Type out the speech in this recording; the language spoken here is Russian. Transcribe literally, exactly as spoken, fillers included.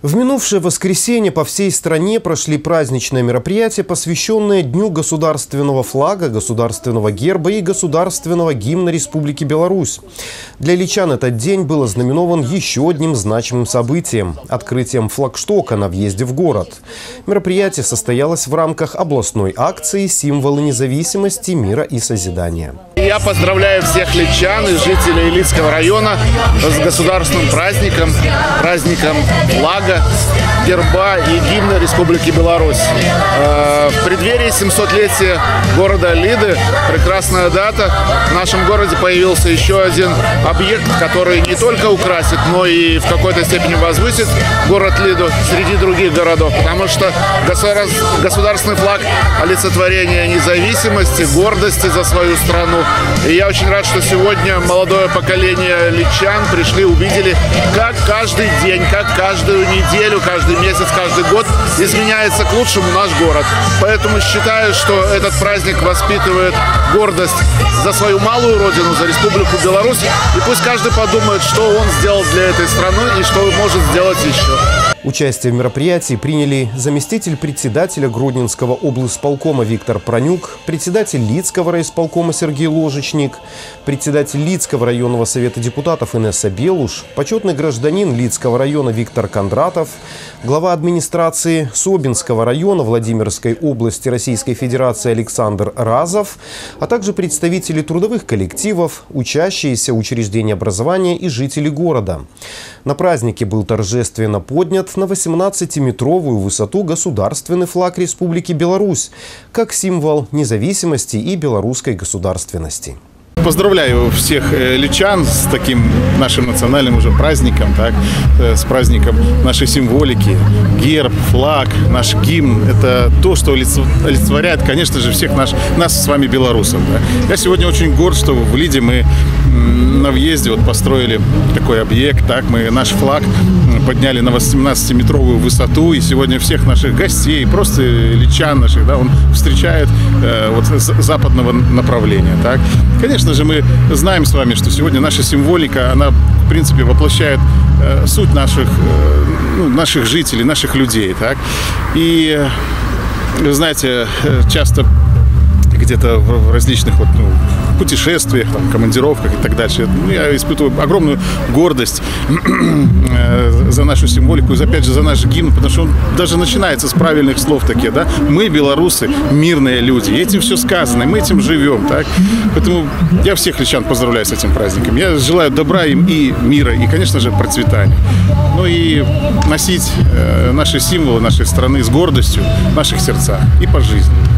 В минувшее воскресенье по всей стране прошли праздничные мероприятия, посвященные Дню государственного флага, государственного герба и государственного гимна Республики Беларусь. Для ильичан этот день был ознаменован еще одним значимым событием – открытием флагштока на въезде в город. Мероприятие состоялось в рамках областной акции «Символы независимости, мира и созидания». Я поздравляю всех лидчан и жителей Лидского района с государственным праздником, праздником флага, герба и гимна Республики Беларусь. В преддверии семисотлетия города Лиды, прекрасная дата, в нашем городе появился еще один объект, который не только украсит, но и в какой-то степени возвысит город Лиду среди других городов, потому что государственный флаг – олицетворение независимости, гордости за свою страну. И я очень рад, что сегодня молодое поколение лидчан пришли, увидели, как каждый день, как каждую неделю, неделю, каждый месяц, каждый год изменяется к лучшему наш город. Поэтому считаю, что этот праздник воспитывает гордость за свою малую родину, за Республику Беларусь. И пусть каждый подумает, что он сделал для этой страны и что может сделать еще. Участие в мероприятии приняли заместитель председателя Гродненского облисполкома Виктор Пранюк, председатель Лидского райисполкома Сергей Ложечник, председатель Лидского районного совета депутатов Инесса Белуш, почетный гражданин Лидского района Виктор Кондратов, глава администрации Собинского района Владимирской области Российской Федерации Александр Разов, а также представители трудовых коллективов, учащиеся учреждения образования и жители города. На празднике был торжественно поднят на восемнадцатиметровую высоту государственный флаг Республики Беларусь как символ независимости и белорусской государственности. Поздравляю всех лидчан с таким нашим национальным уже праздником, так, с праздником нашей символики. Герб, флаг, наш гимн – это то, что олицетворяет, конечно же, всех наш, нас с вами, белорусов. Да. Я сегодня очень горд, что в Лиде мы на въезде вот построили такой объект, так, мы наш флаг подняли на восемнадцатиметровую высоту, и сегодня всех наших гостей, просто лидчан наших, да, он встречает э, вот с западного направления. Так. Конечно же, мы знаем с вами, что сегодня наша символика, она, в принципе, воплощает э, суть наших, э, ну, наших жителей, наших людей. Так. И, вы знаете, часто где-то в различных вот, ну, путешествиях, там, командировках и так дальше. Я испытываю огромную гордость за нашу символику и, опять же, за наш гимн, потому что он даже начинается с правильных слов такие, да? Мы, белорусы, мирные люди. И этим все сказано, и мы этим живем, так? Поэтому я всех личан поздравляю с этим праздником. Я желаю добра им и мира, и, конечно же, процветания. Ну и носить наши символы нашей страны с гордостью в наших сердцах и по жизни.